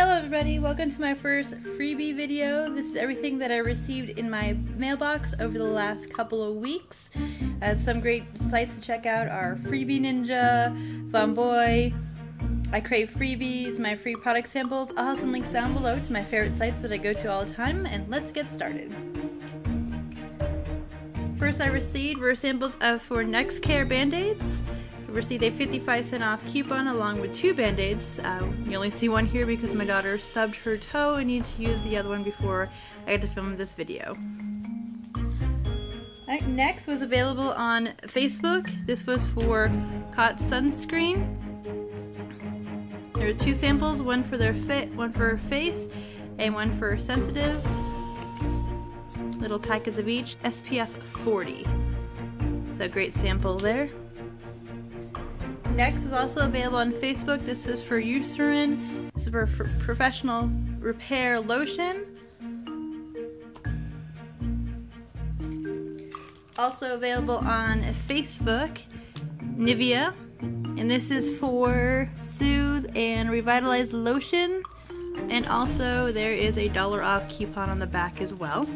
Hello everybody, welcome to my first freebie video. This is everything that I received in my mailbox over the last couple of weeks. Some great sites to check out are Freebie Ninja, Vonbeau, I Crave Freebies, my free product samples. I'll have some links down below to my favorite sites that I go to all the time, and let's get started. First I received were samples for Next Care Band-Aids. Received a 55-cent off coupon along with two band-aids. You only see one here because my daughter stubbed her toe and needed to use the other one before I had to film this video. Right, next was available on Facebook. This was for Cot sunscreen. There were two samples, one for their fit, one for her face, and one for sensitive. Little packets of each, SPF 40. So great sample there. Next is also available on Facebook. This is for Eucerin. This is for professional repair lotion. Also available on Facebook, Nivea. And this is for Soothe and Revitalize Lotion. And also there is a $1 off coupon on the back as well.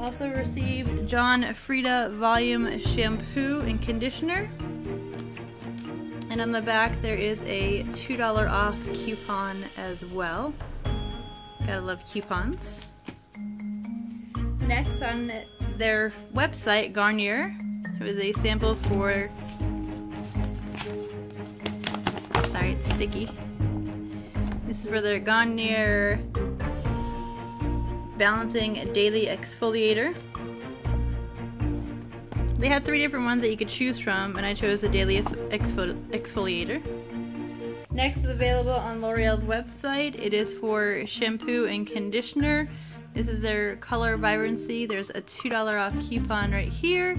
Also received John Frieda Volume Shampoo and Conditioner. And on the back there is a $2 off coupon as well. Gotta love coupons. Next on their website, Garnier, there was a sample for, sorry it's sticky. This is for their Garnier Balancing Daily Exfoliator. They had three different ones that you could choose from, and I chose the Daily Exfoliator. Next is available on L'Oreal's website. It is for shampoo and conditioner. This is their Color Vibrancy. There's a $2 off coupon right here,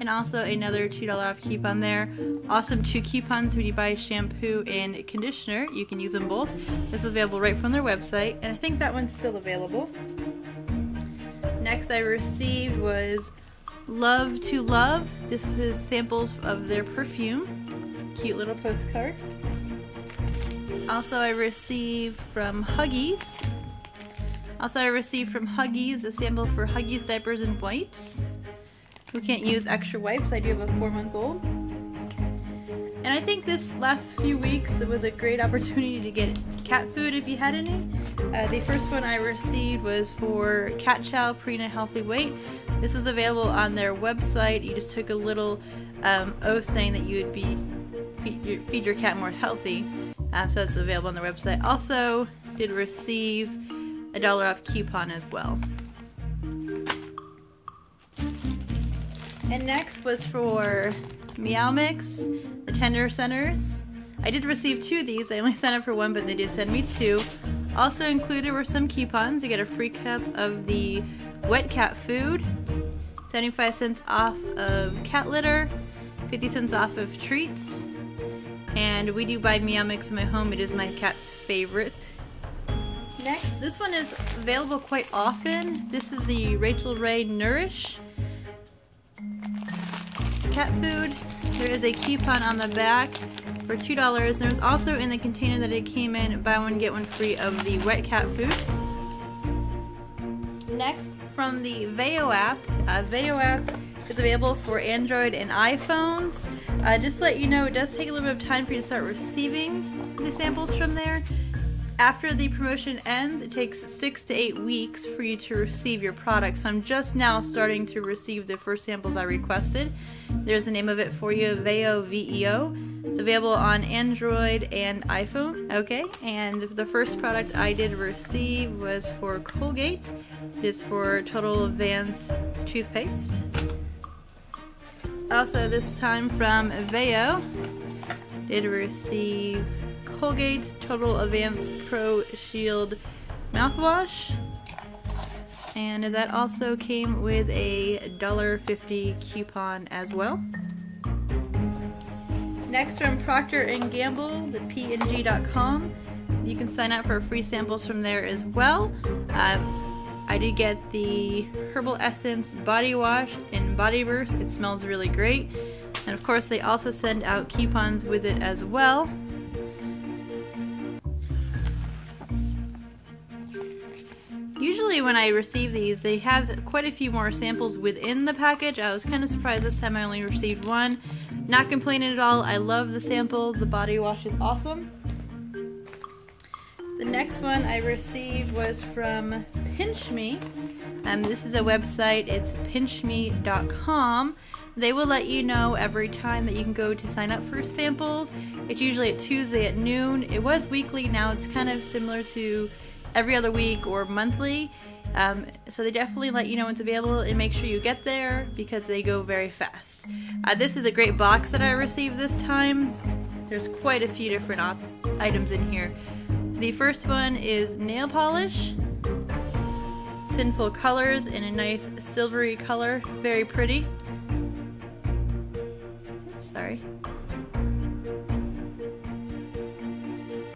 and also another $2 off coupon there. Awesome two coupons when you buy shampoo and conditioner. You can use them both. This is available right from their website, and I think that one's still available. Next I received was Love to Love. This is samples of their perfume. Cute little postcard. Also I received from Huggies. A sample for Huggies diapers and wipes. Who can't use extra wipes? I do have a 4-month-old. And I think this last few weeks it was a great opportunity to get cat food if you had any. The first one I received was for Cat Chow Purina Healthy Weight. This was available on their website. You just took a little oath saying that you would feed your cat more healthy. So it's available on their website. Also did receive a $1 off coupon as well. And next was for Meow Mix, the Tender Centers. I did receive two of these. I only signed up for one, but they did send me two. Also included were some coupons. You get a free cup of the wet cat food, 75 cents off of cat litter, 50 cents off of treats, and we do buy Meow Mix in my home. It is my cat's favorite. Next, this one is available quite often. This is the Rachel Ray Nourish cat food. There is a coupon on the back for $2. There's also in the container that it came in, buy one get one free of the wet cat food. Next, from the Veo app. Veo app is available for Android and iPhones. Just to let you know, it does take a little bit of time for you to start receiving the samples from there. After the promotion ends, it takes 6 to 8 weeks for you to receive your product. So I'm just now starting to receive the first samples I requested. There's the name of it for you, Veo, V-E-O. It's available on Android and iPhone. Okay, and the first product I did receive was for Colgate. It is for Total Advanced toothpaste. Also this time from Veo, did receive Colgate Total Advanced Pro Shield mouthwash, and that also came with a $1.50 coupon as well. Next, from Procter and Gamble, the png.com, you can sign up for free samples from there as well. I did get the Herbal Essence Body Wash and Body Burst. It smells really great, and of course they also send out coupons with it as well. usually when I receive these, they have quite a few more samples within the package. I was kind of surprised this time I only received one. Not complaining at all. I love the sample. The body wash is awesome. The next one I received was from Pinch Me. This is a website. It's pinchme.com. They will let you know every time that you can go to sign up for samples. It's usually at Tuesday at noon. It was weekly. Now it's kind of similar to every other week or monthly. So they definitely let you know it's available and make sure you get there because they go very fast. This is a great box that I received this time. There's quite a few different items in here. The first one is nail polish, Sinful Colors in a nice silvery color, very pretty. Sorry.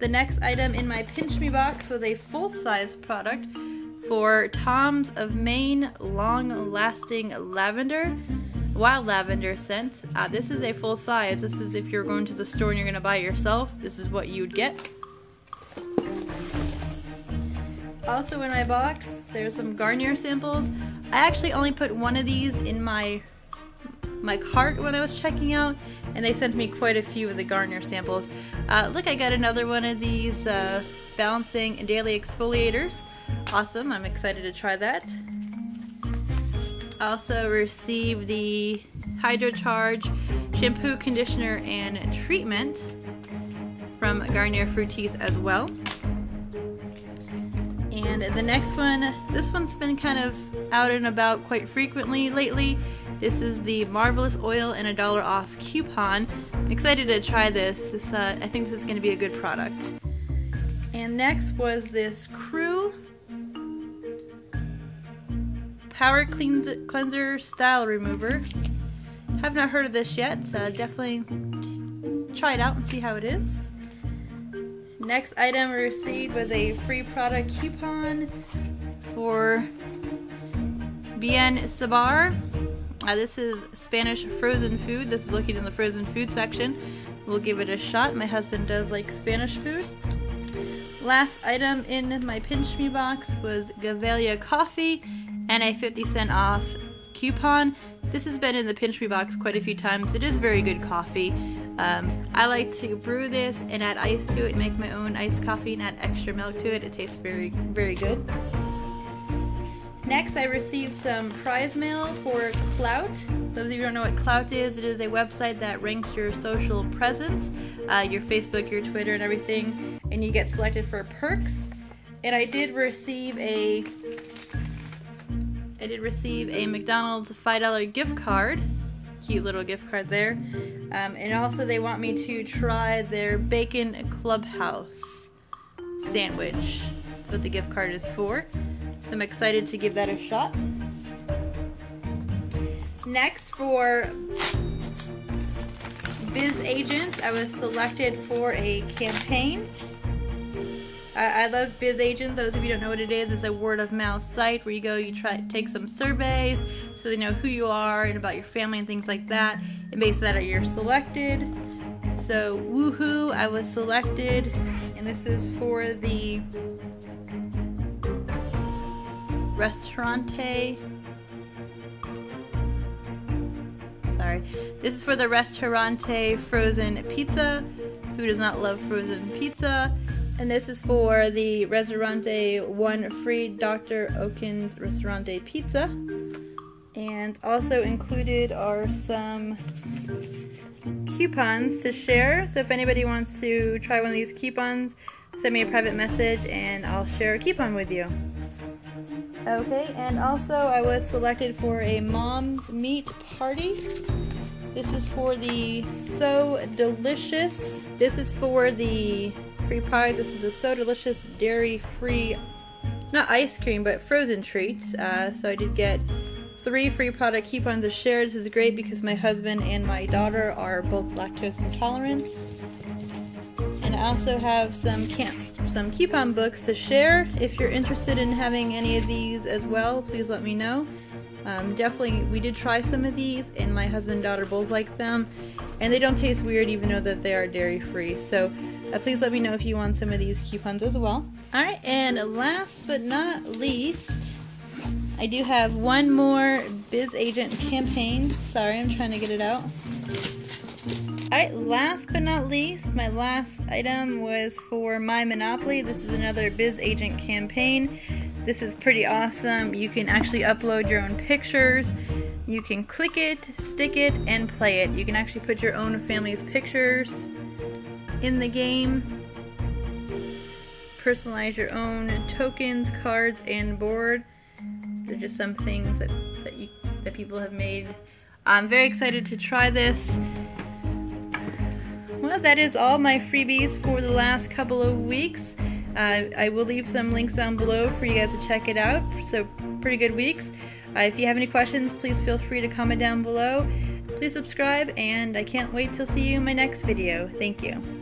The next item in my Pinch Me box was a full-size product for Tom's of Maine long-lasting lavender, wild lavender scent. This is a full size. This is if you're going to the store and you're going to buy it yourself, this is what you'd get. Also in my box, there's some Garnier samples. I actually only put one of these in my cart when I was checking out, and they sent me quite a few of the Garnier samples. Look, I got another one of these balancing and daily exfoliators. Awesome, I'm excited to try that. I also received the HydroCharge shampoo, conditioner, and treatment from Garnier Fructis as well. And the next one, this one's been kind of out and about quite frequently lately. This is the Marvelous Oil and $1 off coupon. I'm excited to try this. I think this is going to be a good product. And next was this Crew Power Cleanser Style Remover. Have not heard of this yet, so definitely try it out and see how it is. Next item we received was a free product coupon for Bien Sabar. This is Spanish frozen food. This is located in the frozen food section. We'll give it a shot. My husband does like Spanish food. Last item in my Pinch Me box was Gavalia coffee and a 50-cent off coupon. This has been in the Pinch Me box quite a few times. It is very good coffee. I like to brew this and add ice to it and make my own iced coffee and add extra milk to it. It tastes very, very good. Next, I received some prize mail for Clout. Those of you who don't know what Clout is, it is a website that ranks your social presence, your Facebook, your Twitter, and everything, and you get selected for perks. And I did receive a McDonald's $5 gift card. Cute little gift card there. And also they want me to try their bacon clubhouse sandwich. That's what the gift card is for. So I'm excited to give that a shot. Next, for BzzAgent, I was selected for a campaign. I love BzzAgent. Those of you who don't know what it is, it's a word-of-mouth site where you go, you try take some surveys so they know who you are and about your family and things like that. And based on that, you're selected. So, woohoo! I was selected, and this is for the Restaurante. Sorry, this is for the Restaurante frozen pizza. Who does not love frozen pizza? And this is for the Restaurante one free Dr. Oaken's Restaurante pizza. And also included are some coupons to share. So if anybody wants to try one of these coupons, send me a private message and I'll share a coupon with you. Okay, and also I was selected for a mom's meat party. This is for the So Delicious. This is for the free product. This is a So Delicious dairy-free, not ice cream, but frozen treats. So I did get 3 free product coupons to share. This is great because my husband and my daughter are both lactose intolerant. And I also have some coupon books to share. If you're interested in having any of these as well, please let me know. Definitely, we did try some of these, and my husband and daughter both like them. And they don't taste weird even though that they are dairy-free. So Please let me know if you want some of these coupons as well. Alright, and last but not least, I do have one more BzzAgent campaign. Sorry, I'm trying to get it out. Alright, last but not least, my last item was for My Monopoly. This is another BzzAgent campaign. This is pretty awesome. You can actually upload your own pictures. You can click it, stick it, and play it. You can actually put your own family's pictures in the game. Personalize your own tokens, cards, and board. They're just some things that people have made. I'm very excited to try this. Well, that is all my freebies for the last couple of weeks. I will leave some links down below for you guys to check it out. So pretty good weeks. If you have any questions, please feel free to comment down below. Please subscribe, and I can't wait to see you in my next video. Thank you.